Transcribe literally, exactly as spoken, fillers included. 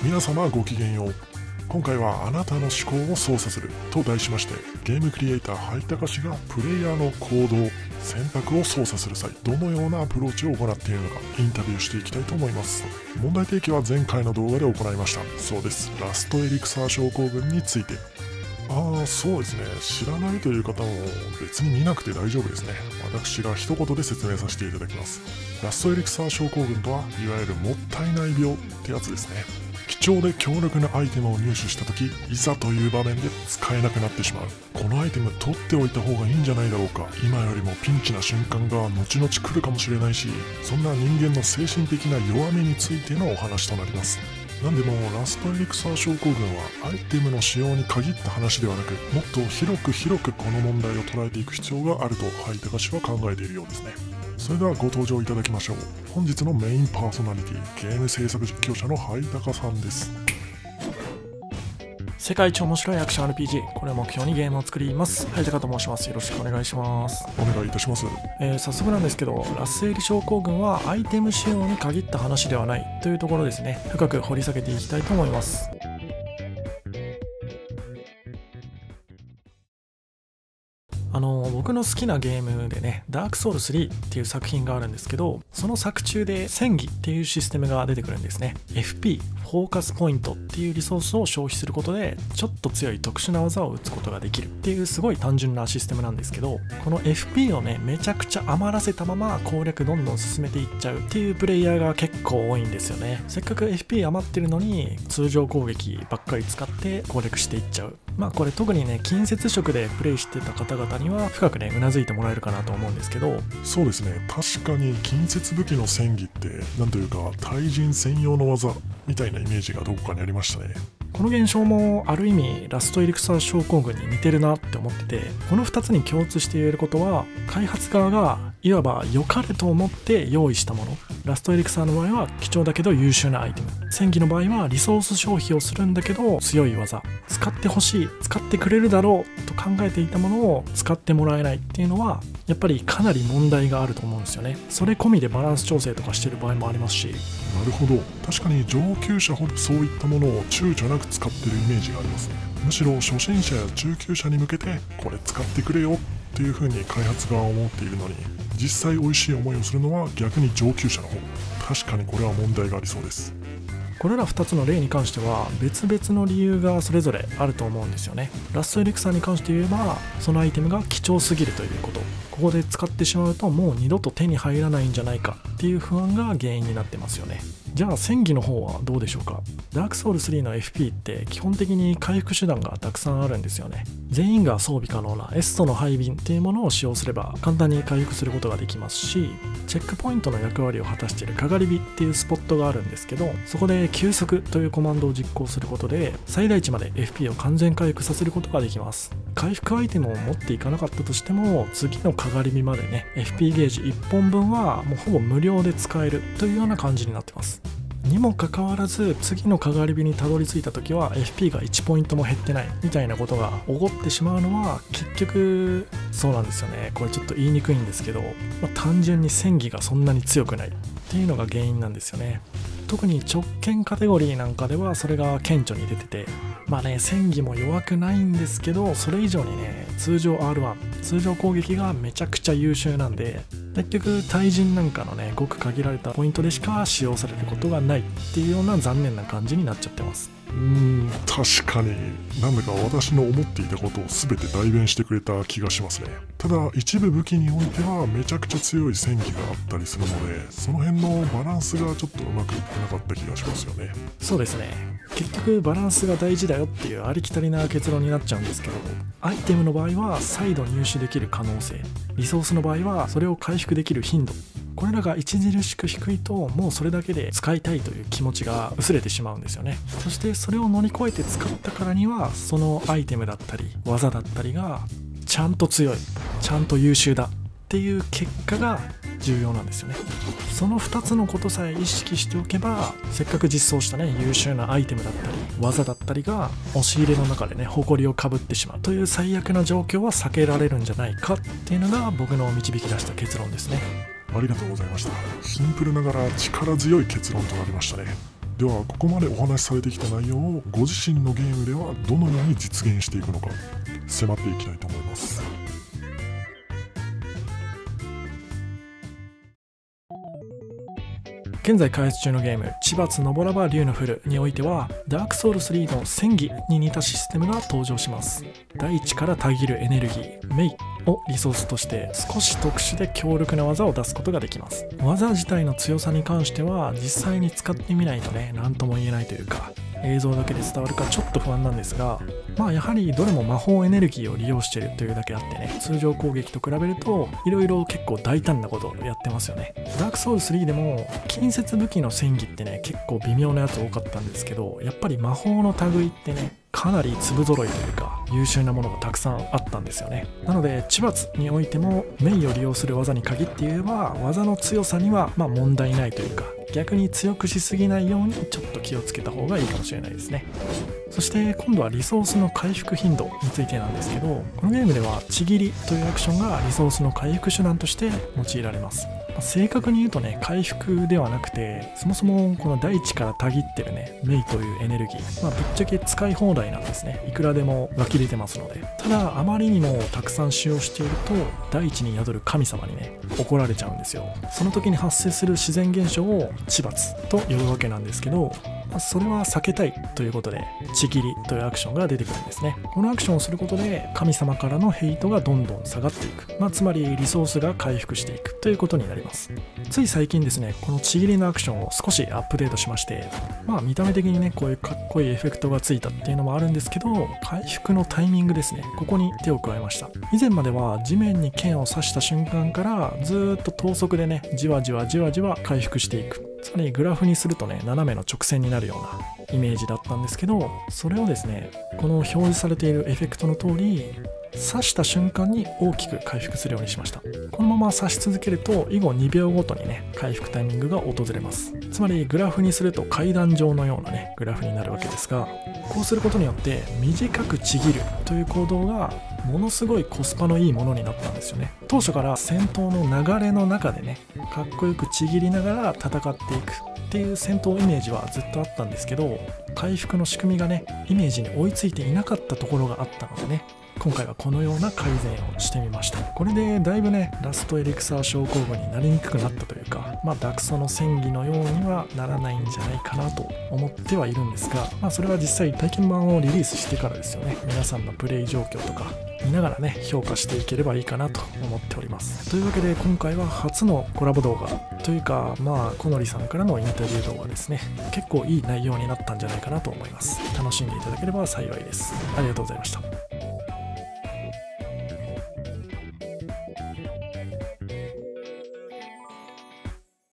皆様ごきげんよう。今回はあなたの思考を操作すると題しまして、ゲームクリエイターはいたかしがプレイヤーの行動選択を操作する際、どのようなアプローチを行っているのかインタビューしていきたいと思います。問題提起は前回の動画で行いました。そうです、ラストエリクサー症候群について。ああ、そうですね。知らないという方も別に見なくて大丈夫ですね。私が一言で説明させていただきます。ラストエリクサー症候群とは、いわゆるもったいない病ってやつですね。貴重で強力なアイテムを入手した時、いざという場面で使えなくなってしまう。このアイテム取っておいた方がいいんじゃないだろうか、今よりもピンチな瞬間が後々来るかもしれないし、そんな人間の精神的な弱みについてのお話となります。なんでもラストエリクサー症候群はアイテムの使用に限った話ではなく、もっと広く広くこの問題を捉えていく必要があるとはいたかしは考えているようですね。それではご登場いただきましょう。本日のメインパーソナリティ、ゲーム制作実況者のはいたかさんです。世界一面白いアクション アールピージー、 これを目標にゲームを作ります。はいたかと申します。よろしくお願いします。お願いいたします。えー、早速なんですけど、ラスエリ症候群はアイテム使用に限った話ではないというところですね、深く掘り下げていきたいと思います。あの僕の好きなゲームでね、ダークソウルスリーっていう作品があるんですけど、その作中で戦技っていうシステムが出てくるんですね。 エフピー、 フォーカスポイントっていうリソースを消費することで、ちょっと強い特殊な技を打つことができるっていう、すごい単純なシステムなんですけど、この エフピー をねめちゃくちゃ余らせたまま攻略どんどん進めていっちゃうっていうプレイヤーが結構多いんですよね。せっかく エフピー 余ってるのに通常攻撃ばっかり使って攻略していっちゃう。まあこれ特にね、近接触でプレイしてた方々には深くねうなずいてもらえるかなと思うんですけど、そうですね、確かに近接武器の戦技ってなんというか対人専用の技みたいなイメージがどこかにありましたね。この現象もある意味ラストエリクサー症候群に似てるなって思ってて、このふたつに共通して言えることは、開発側がいわば良かれと思って用意したもの、ラストエリクサーの場合は貴重だけど優秀なアイテム、戦技の場合はリソース消費をするんだけど強い技、使ってほしい、使ってくれるだろうと考えていたものを使ってもらえないっていうのは、やっぱりかなり問題があると思うんですよね。それ込みでバランス調整とかしてる場合もありますし。なるほど、確かに上級者ほどそういったものを躊躇なく使ってるイメージがありますね。むしろ初心者や中級者に向けてこれ使ってくれよっていう風に開発側は思っているのに、実際美味しい思いをするのは逆に上級者の方。確かにこれは問題がありそうです。これらふたつの例に関しては別々の理由がそれぞれあると思うんですよね。ラストエリクサーに関して言えば、そのアイテムが貴重すぎるということ、ここで使ってしまうともう二度と手に入らないんじゃないかっていう不安が原因になってますよね。じゃあ戦技の方はどうでしょうか。ダークソウルスリーの エフピー って基本的に回復手段がたくさんあるんですよね。全員が装備可能なエストの配便っていうものを使用すれば簡単に回復することができますし、チェックポイントの役割を果たしているかがり火っていうスポットがあるんですけど、そこで休息というコマンドを実行することで最大値まで エフピー を完全回復させることができます。回復アイテムを持っていかなかったとしても、次のかがり火までね エフピー ゲージいっぽんぶんはもうほぼ無料で使えるというような感じになってます。にもかかわらず次のかがり火にたどり着いた時は エフピー がいちポイントも減ってないみたいなことが起こってしまうのは、結局そうなんですよね。これちょっと言いにくいんですけど、まあ、単純に戦技がそんなに強くないっていうのが原因なんですよね。特に直剣カテゴリーなんかではそれが顕著に出てて、まあね戦技も弱くないんですけど、それ以上にね通常 アールワン 通常攻撃がめちゃくちゃ優秀なんで、結局対人なんかのねごく限られたポイントでしか使用されることがないっていうような残念な感じになっちゃってます。うーん、確かになんだか私の思っていたことを全て代弁してくれた気がしますね。ただ一部武器においてはめちゃくちゃ強い戦技があったりするので、その辺のバランスがちょっとうまくいってなかった気がしますよね。そうですね、結局バランスが大事だよっていうありきたりな結論になっちゃうんですけど、アイテムの場合は再度入手できる可能性、リソースの場合はそれを回復できる頻度、これらが著しく低いと、もうそれだけで使いたいという気持ちが薄れてしまうんですよね。そしてそれを乗り越えて使ったからには、そのアイテムだったり技だったりがちゃんと強い、ちゃんと優秀だっていう結果が重要なんですよね。そのふたつのことさえ意識しておけば、せっかく実装したね優秀なアイテムだったり技だったりが押し入れの中でね埃をかぶってしまうという最悪な状況は避けられるんじゃないかっていうのが僕の導き出した結論ですね。ありがとうございました。シンプルながら力強い結論となりましたね。ではここまでお話しされてきた内容をご自身のゲームではどのように実現していくのか迫っていきたいと思います。現在開発中のゲーム「千葉つのぼらば竜の降る」においてはダークソウルスリーの戦技に似たシステムが登場します。だいいちからたぎるエネルギーメイをリソースとして少し特殊で強力な技を出すことができます。技自体の強さに関しては実際に使ってみないとね、何とも言えないというか、映像だけで伝わるかちょっと不安なんですが、まあやはりどれも魔法エネルギーを利用してるというだけあってね、通常攻撃と比べるといろいろ結構大胆なことをやってますよね。ダークソウルスリーでも近接武器の戦技ってね結構微妙なやつ多かったんですけど、やっぱり魔法の類ってねかなり粒揃いというか優秀なものがたくさんあったんですよね。なので千葉津においてもメイを利用する技に限って言えば技の強さにはまあ問題ないというか、逆に強くしすぎないようにちょっと気をつけた方がいいかもしれないですね。そして今度はリソースの回復頻度についてなんですけど、このゲームではちぎりというアクションがリソースの回復手段として用いられます。正確に言うとね、回復ではなくて、そもそもこのだいいちからたぎってるねメイというエネルギー、まあぶっちゃけ使い放題なんですね。いくらでも湧き出てますので。ただあまりにもたくさん使用しているとだいいちに宿る神様にね怒られちゃうんですよ。その時に発生する自然現象を千葉津と呼ぶわけなんですけど、それは避けたいということでちぎりというアクションが出てくるんですね。このアクションをすることで神様からのヘイトがどんどん下がっていく、まあ、つまりリソースが回復していくということになります。つい最近ですね、このちぎりのアクションを少しアップデートしまして、まあ見た目的にねこういうかっこいいエフェクトがついたっていうのもあるんですけど、回復のタイミングですね、ここに手を加えました。以前までは地面に剣を刺した瞬間からずっと等速でねじわじわじわじわ回復していく、つまりグラフにするとね斜めの直線になるようなイメージだったんですけど、それをですねこの表示されているエフェクトの通り刺した瞬間に大きく回復するようにしました。このまま刺し続けると以後にびょうごとにね回復タイミングが訪れます。つまりグラフにすると階段状のようなねグラフになるわけですが、こうすることによって短くちぎるという行動がものすごいコスパのいいものになったんですよね。当初から戦闘の流れの中でねかっこよくちぎりながら戦っていくっていう戦闘イメージはずっとあったんですけど、回復の仕組みがねイメージに追いついていなかったところがあったのでね、今回はこのような改善をしてみました。これでだいぶねラストエリクサー症候群になりにくくなったというか、まあダクソの戦技のようにはならないんじゃないかなと思ってはいるんですが、まあそれは実際体験版をリリースしてからですよね、皆さんのプレイ状況とか見ながらね評価していければいいかなと思っております。というわけで今回は初のコラボ動画というか、まあこのりさんからのインタビュー動画ですね、結構いい内容になったんじゃないかなと思います。楽しんでいただければ幸いです。ありがとうございました。